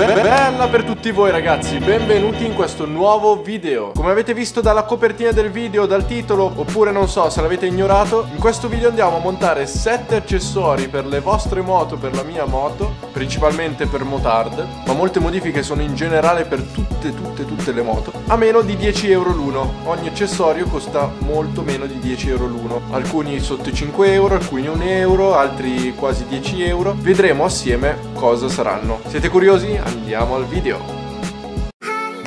Bella per tutti voi ragazzi, benvenuti in questo nuovo video. Come avete visto dalla copertina del video, dal titolo, oppure non so se l'avete ignorato, in questo video andiamo a montare 7 accessori per le vostre moto, per la mia moto, principalmente per motard, ma molte modifiche sono in generale per tutte le moto, a meno di 10 euro l'uno. Ogni accessorio costa molto meno di 10 euro l'uno, alcuni sotto i 5 euro, alcuni 1 euro, altri quasi 10 euro, vedremo assieme cosa saranno. Siete curiosi? Andiamo al video.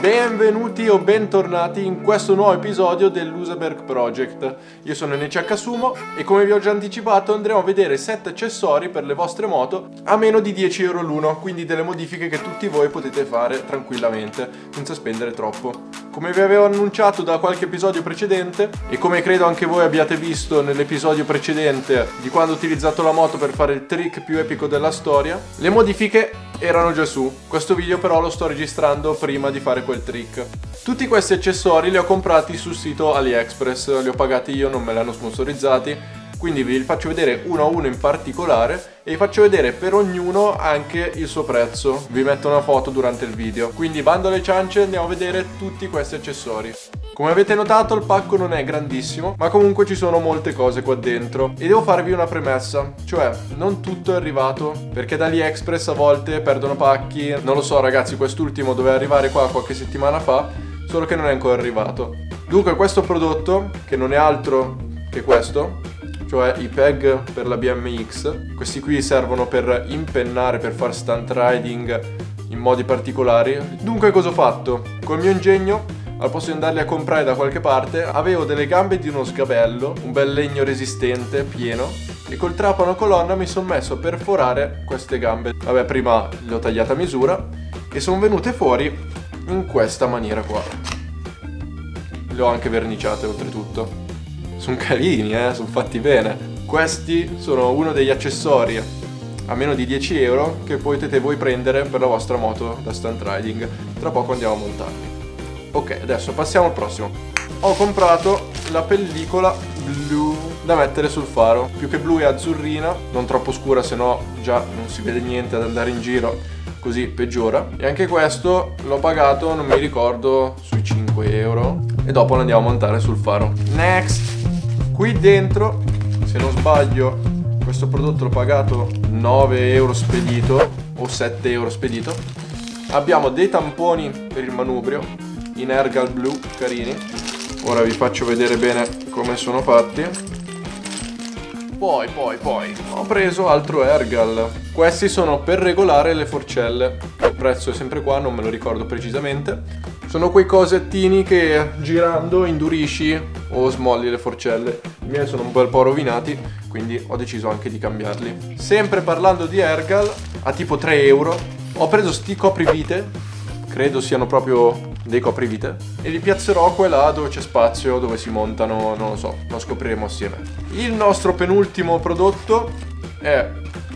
Benvenuti o bentornati in questo nuovo episodio dell'Useberg Project. Io sono NCH Sumo e come vi ho già anticipato andremo a vedere 7 accessori per le vostre moto a meno di 10 euro l'uno, quindi delle modifiche che tutti voi potete fare tranquillamente senza spendere troppo. Come vi avevo annunciato da qualche episodio precedente e come credo anche voi abbiate visto nell'episodio precedente di quando ho utilizzato la moto per fare il trick più epico della storia, le modifiche erano già su. Questo video però lo sto registrando prima di fare quel trick. Tutti questi accessori li ho comprati sul sito AliExpress, li ho pagati io, non me li hanno sponsorizzati, quindi vi faccio vedere uno a uno in particolare e vi faccio vedere per ognuno anche il suo prezzo. Vi metto una foto durante il video, quindi bando alle ciance, andiamo a vedere tutti questi accessori. Come avete notato il pacco non è grandissimo, ma comunque ci sono molte cose qua dentro e devo farvi una premessa, cioè non tutto è arrivato, perché da AliExpress a volte perdono pacchi. Non lo so ragazzi, quest'ultimo doveva arrivare qua qualche settimana fa, solo che non è ancora arrivato. Dunque questo prodotto, che non è altro che questo, cioè i peg per la BMX, questi qui servono per impennare, per far stunt riding in modi particolari. Dunque cosa ho fatto? Col mio ingegno, al posto di andarli a comprare da qualche parte, avevo delle gambe di uno sgabello, un bel legno resistente, pieno, e col trapano colonna mi sono messo a perforare queste gambe. Vabbè, prima le ho tagliate a misura e sono venute fuori in questa maniera qua. Le ho anche verniciate oltretutto. Sono carini, sono fatti bene. Questi sono uno degli accessori a meno di 10 euro che potete voi prendere per la vostra moto da stunt riding. Tra poco andiamo a montarli. Ok, adesso passiamo al prossimo. Ho comprato la pellicola blu da mettere sul faro. Più che blu è azzurrina, non troppo scura, sennò già non si vede niente ad andare in giro, così peggiora. E anche questo l'ho pagato, non mi ricordo, sui 5 euro. E dopo lo andiamo a montare sul faro. Next! Qui dentro, se non sbaglio, questo prodotto l'ho pagato 9 euro spedito o 7 euro spedito. Abbiamo dei tamponi per il manubrio in Ergal blu, carini. Ora vi faccio vedere bene come sono fatti. Poi ho preso altro Ergal. Questi sono per regolare le forcelle. Il prezzo è sempre qua, non me lo ricordo precisamente. Sono quei cosettini che girando indurisci o smolli le forcelle. I miei sono un bel po' rovinati, quindi ho deciso anche di cambiarli. Sempre parlando di Ergal, a tipo 3 euro, ho preso sti coprivite, credo siano proprio dei coprivite, e li piazzerò qua e là dove c'è spazio, dove si montano, non lo so, lo scopriremo assieme. Il nostro penultimo prodotto è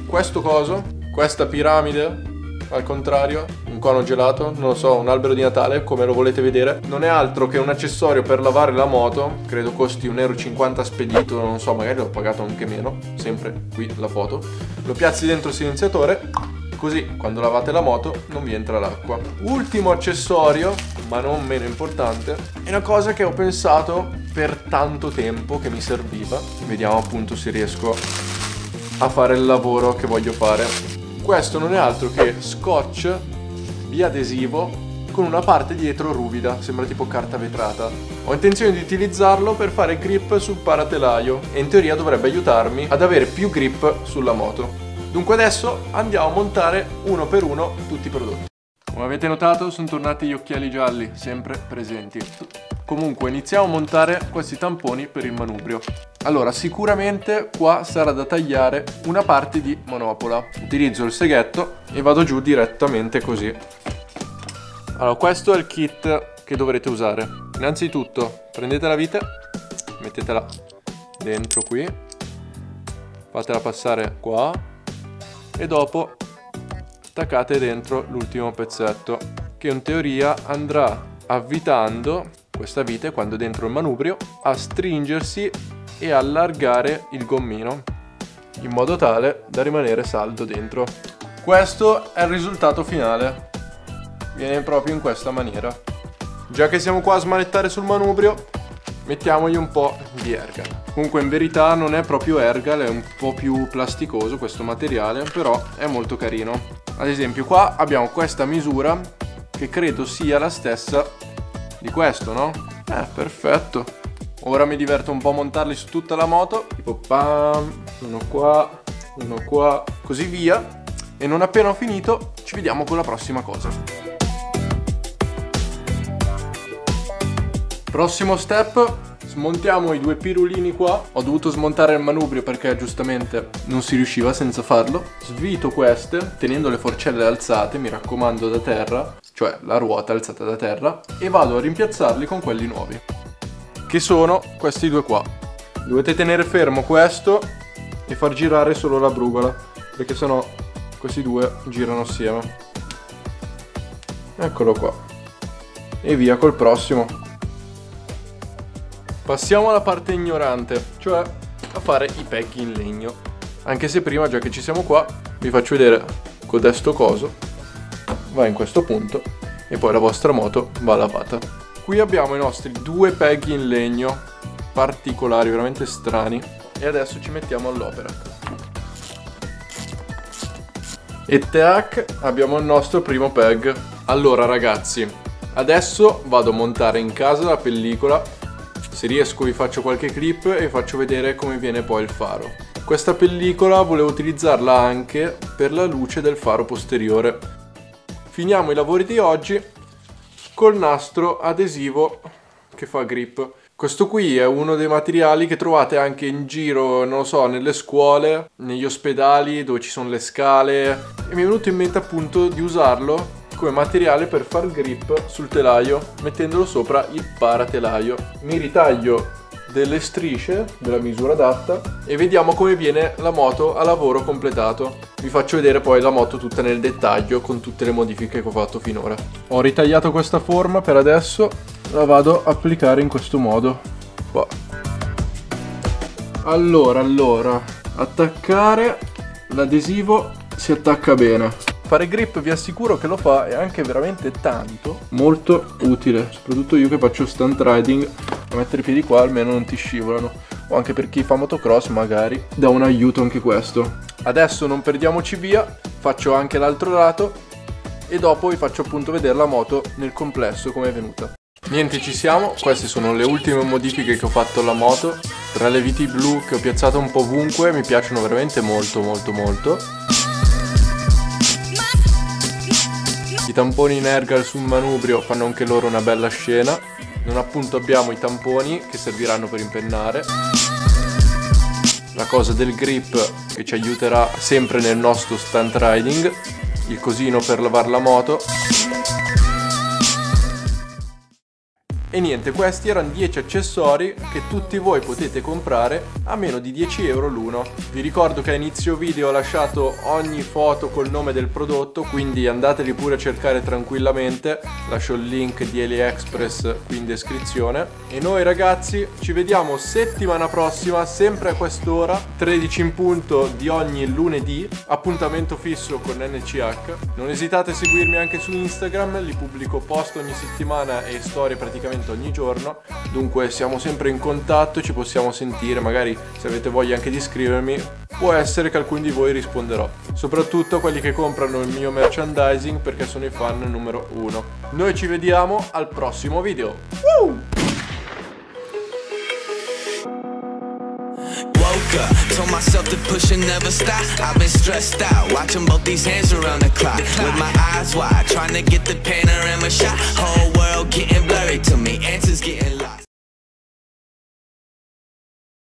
questo coso, questa piramide, al contrario, un cono gelato, non lo so, un albero di Natale, come lo volete vedere. Non è altro che un accessorio per lavare la moto, credo costi 1,50 euro spedito, non so, magari l'ho pagato anche meno, sempre qui la foto. Lo piazzi dentro il silenziatore, così quando lavate la moto non vi entra l'acqua. Ultimo accessorio, ma non meno importante, è una cosa che ho pensato per tanto tempo che mi serviva. Vediamo appunto se riesco a fare il lavoro che voglio fare. Questo non è altro che scotch biadesivo con una parte dietro ruvida, sembra tipo carta vetrata. Ho intenzione di utilizzarlo per fare grip sul paratelaio e in teoria dovrebbe aiutarmi ad avere più grip sulla moto. Dunque adesso andiamo a montare uno per uno tutti i prodotti. Come avete notato sono tornati gli occhiali gialli, sempre presenti. Comunque iniziamo a montare questi tamponi per il manubrio. Allora, sicuramente qua sarà da tagliare una parte di monopola. Utilizzo il seghetto e vado giù direttamente così. Allora, questo è il kit che dovrete usare. Innanzitutto prendete la vite, mettetela dentro qui, fatela passare qua e dopo attaccate dentro l'ultimo pezzetto che in teoria andrà avvitando questa vite quando dentro il manubrio a stringersi e allargare il gommino in modo tale da rimanere saldo dentro. Questo è il risultato finale. viene proprio in questa maniera. Già che siamo qua a smanettare sul manubrio, mettiamogli un po' di Ergal. Comunque in verità non è proprio Ergal, è un po' più plasticoso questo materiale, però è molto carino. Ad esempio qua abbiamo questa misura che credo sia la stessa di questo, no? Perfetto. Ora mi diverto un po' a montarli su tutta la moto, tipo pam, uno qua, così via. E non appena ho finito ci vediamo con la prossima cosa. Prossimo step, smontiamo i due pirulini qua. Ho dovuto smontare il manubrio perché giustamente non si riusciva senza farlo. Svito queste, tenendo le forcelle alzate, mi raccomando da terra, cioè la ruota alzata da terra, e vado a rimpiazzarli con quelli nuovi, che sono questi due qua. Dovete tenere fermo questo e far girare solo la brugola, perché sennò questi due girano assieme. Eccolo qua. E via col prossimo. Passiamo alla parte ignorante, cioè a fare i pecchi in legno. Anche se prima, già che ci siamo qua, vi faccio vedere codesto coso. Va in questo punto e poi la vostra moto va lavata. Qui abbiamo i nostri due peghi in legno, particolari, veramente strani. E adesso ci mettiamo all'opera. E tac, abbiamo il nostro primo peg. Allora ragazzi, adesso vado a montare in casa la pellicola. Se riesco vi faccio qualche clip e faccio vedere come viene poi il faro. Questa pellicola volevo utilizzarla anche per la luce del faro posteriore. Finiamo i lavori di oggi col nastro adesivo che fa grip. Questo qui è uno dei materiali che trovate anche in giro, non lo so, nelle scuole, negli ospedali dove ci sono le scale. E mi è venuto in mente appunto di usarlo come materiale per far grip sul telaio, mettendolo sopra il paratelaio. Mi ritaglio delle strisce della misura adatta e vediamo come viene la moto a lavoro completato. Vi faccio vedere poi la moto tutta nel dettaglio con tutte le modifiche che ho fatto finora. Ho ritagliato questa forma per adesso, la vado a applicare in questo modo qua. Allora attaccare l'adesivo, si attacca bene. Fare grip vi assicuro che lo fa, e anche veramente tanto, molto utile, soprattutto io che faccio stunt riding. A mettere i piedi qua almeno non ti scivolano, o anche per chi fa motocross magari dà un aiuto anche questo. Adesso non perdiamoci via, faccio anche l'altro lato e dopo vi faccio appunto vedere la moto nel complesso come è venuta. Niente, ci siamo, queste sono le ultime modifiche che ho fatto alla moto. Tra le viti blu che ho piazzato un po' ovunque, mi piacciono veramente molto. I tamponi in Ergal sul manubrio fanno anche loro una bella scena. Non appunto abbiamo i tamponi che serviranno per impennare. La cosa del grip che ci aiuterà sempre nel nostro stunt riding. Il cosino per lavare la moto. E niente, questi erano 10 accessori che tutti voi potete comprare a meno di 10 euro l'uno. Vi ricordo che a inizio video ho lasciato ogni foto col nome del prodotto, quindi andateli pure a cercare tranquillamente. Lascio il link di AliExpress qui in descrizione. E noi ragazzi ci vediamo settimana prossima, sempre a quest'ora, 13 in punto di ogni lunedì, appuntamento fisso con NCH. Non esitate a seguirmi anche su Instagram, li pubblico post ogni settimana e storie praticamente ogni giorno, dunque siamo sempre in contatto, ci possiamo sentire, magari se avete voglia anche di scrivermi, può essere che alcuni di voi risponderò, soprattutto quelli che comprano il mio merchandising perché sono i fan numero 1. Noi ci vediamo al prossimo video. Told myself to push and never stop. I've been stressed out, watching both these hands around the clock, with my eyes wide, trying to get the panorama shot.